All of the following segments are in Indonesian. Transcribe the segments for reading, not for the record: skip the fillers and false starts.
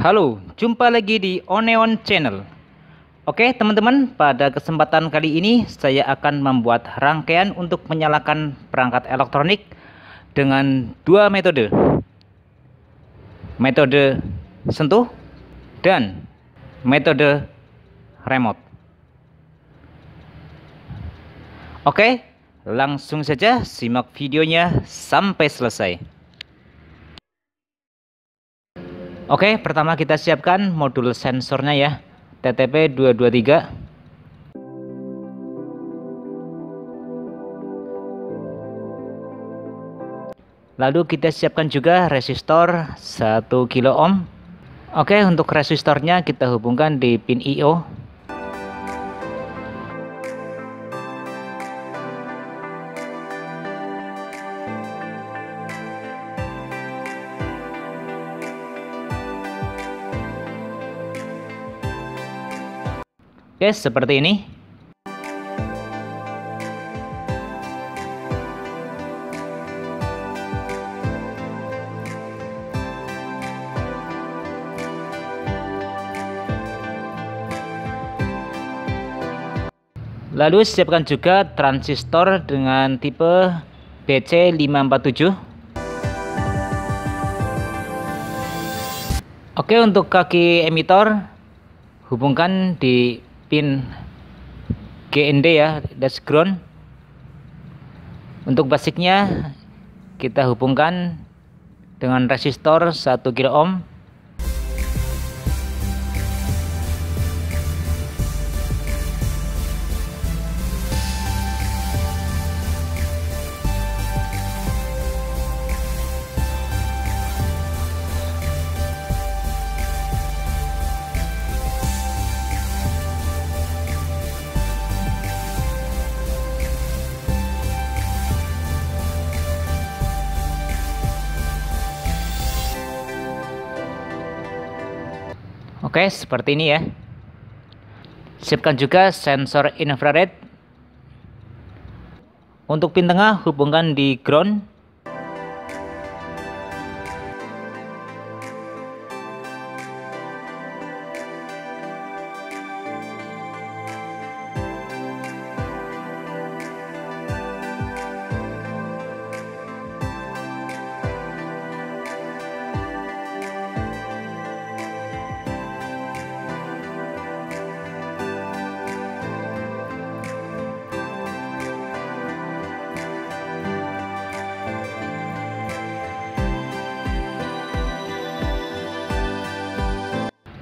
Halo, jumpa lagi di Oneon Channel. Oke teman-teman, pada kesempatan kali ini saya akan membuat rangkaian untuk menyalakan perangkat elektronik dengan dua metode. Metode sentuh dan metode remote. Oke, langsung saja simak videonya sampai selesai. Oke, pertama kita siapkan modul sensornya ya, TTP223. Lalu kita siapkan juga resistor 1 kilo ohm. Oke, untuk resistornya kita hubungkan di pin I/O. Oke, seperti ini. Lalu siapkan juga transistor dengan tipe BC547. Oke, untuk kaki emitor hubungkan di pin GND ya, dash ground. Untuk basicnya kita hubungkan dengan resistor 1 kilo ohm. Oke, seperti ini ya. Siapkan juga sensor infrared. Untuk pin tengah hubungkan di ground.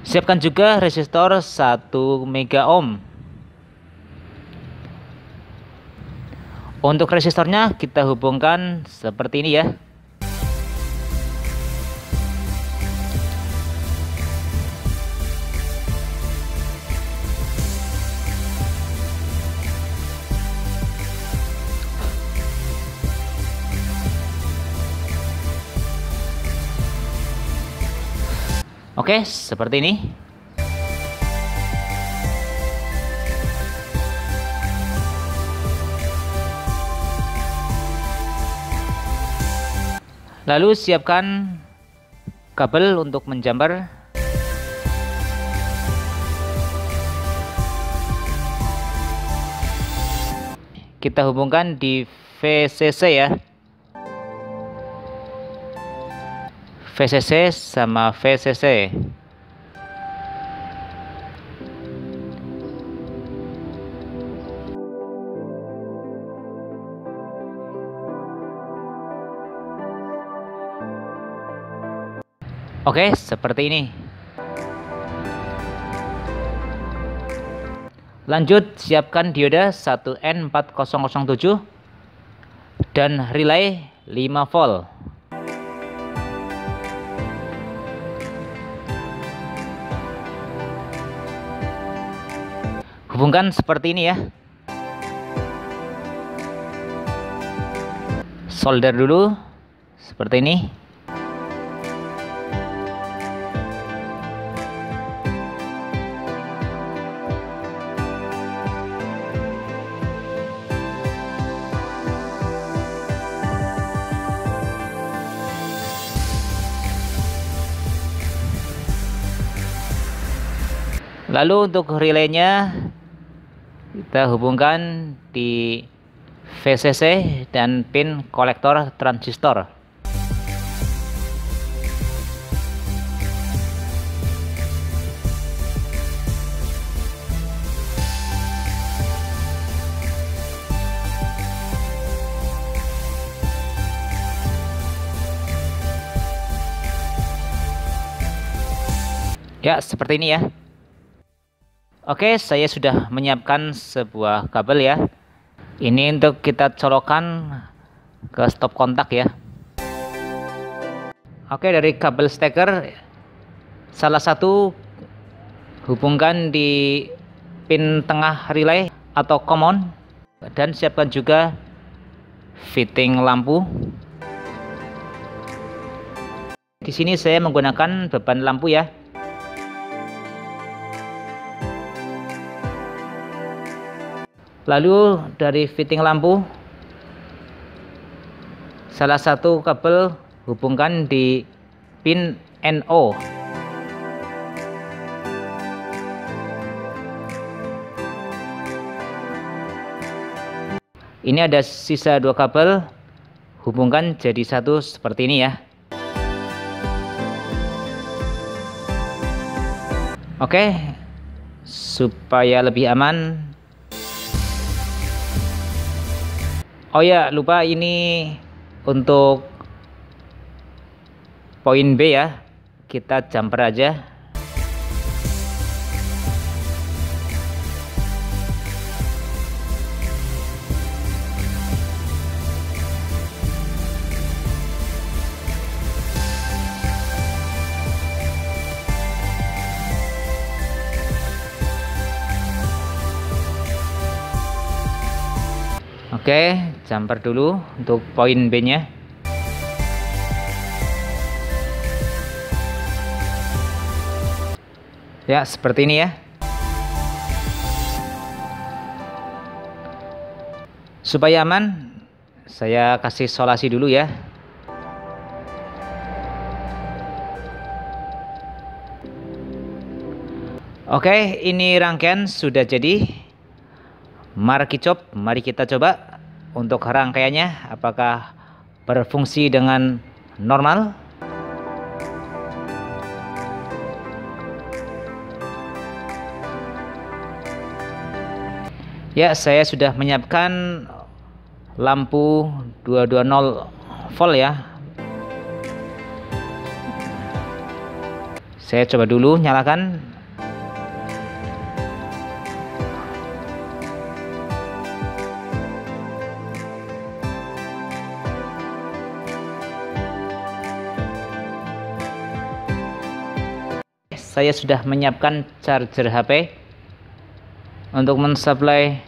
Siapkan juga resistor 1 mega ohm. Untuk resistornya kita hubungkan seperti ini ya. Oke, seperti ini. Lalu siapkan kabel untuk menjamper. Kita hubungkan di VCC ya. VCC sama VCC. Oke, seperti ini. Lanjut, siapkan dioda 1N4007 dan relay 5 volt. Hubungkan seperti ini ya. Solder dulu seperti ini. Lalu untuk relaynya kita hubungkan di VCC dan pin kolektor transistor. Ya, seperti ini ya. Oke, saya sudah menyiapkan sebuah kabel ya. Ini untuk kita colokan ke stop kontak ya. Oke, dari kabel steker salah satu hubungkan di pin tengah relay atau common, dan siapkan juga fitting lampu. Di sini saya menggunakan beban lampu ya. Lalu dari fitting lampu salah satu kabel hubungkan di pin NO. Ini ada sisa dua kabel, hubungkan jadi satu seperti ini ya. Oke, supaya lebih aman. Oh ya, lupa ini untuk poin B ya, kita jumper aja. Oke, jumper dulu untuk poin B-nya. Ya, seperti ini ya. Supaya aman, saya kasih solasi dulu ya. Oke, ini rangkaian sudah jadi. Mari kita coba untuk rangkaiannya apakah berfungsi dengan normal. Ya, saya sudah menyiapkan lampu 220 volt ya. Saya coba dulu nyalakan. Saya sudah menyiapkan charger HP untuk mensuplai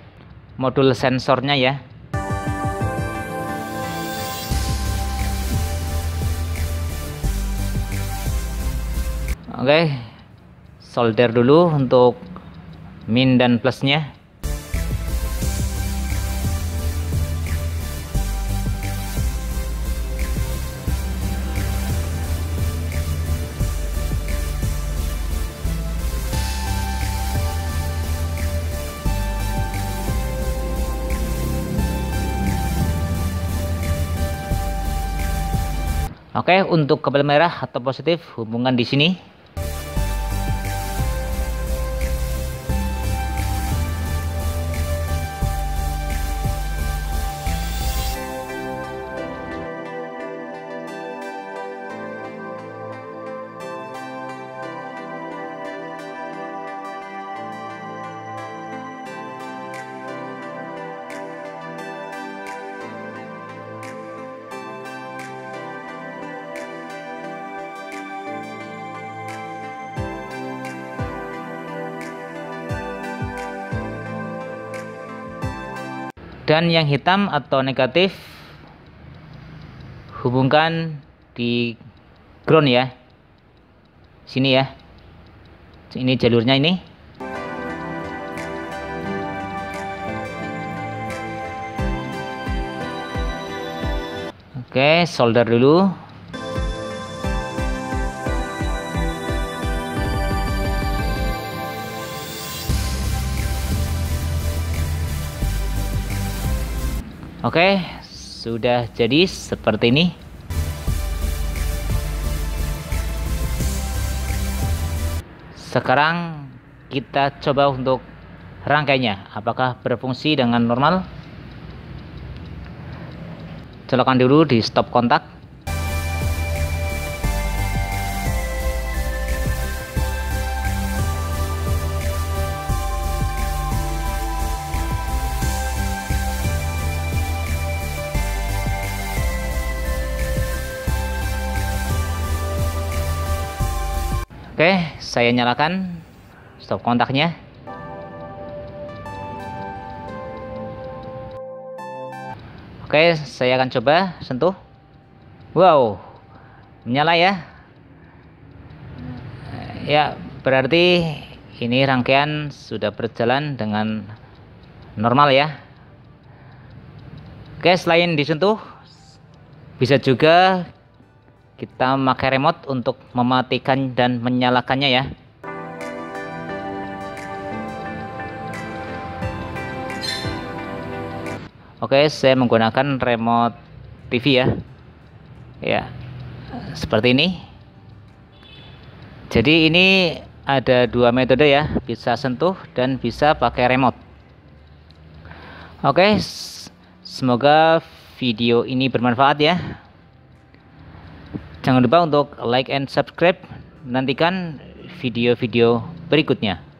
modul sensornya ya. Oke, solder dulu untuk min dan plusnya. Oke, untuk kabel merah atau positif hubungkan di sini. Dan yang hitam atau negatif hubungkan di ground ya. Sini ya. Ini jalurnya ini. Oke, solder dulu. Oke, sudah jadi seperti ini. Sekarang kita coba untuk rangkainya, apakah berfungsi dengan normal. Colokan dulu di stop kontak. Oke, saya nyalakan stop kontaknya. Oke, saya akan coba sentuh. Wow, menyala ya. Ya, berarti ini rangkaian sudah berjalan dengan normal ya. Oke, selain disentuh, bisa juga kita pakai remote untuk mematikan dan menyalakannya ya. Oke, saya menggunakan remote TV ya. Ya, seperti ini. Jadi ini ada dua metode ya, bisa sentuh dan bisa pakai remote. Oke, semoga video ini bermanfaat ya. Jangan lupa untuk like and subscribe. Nantikan video-video berikutnya.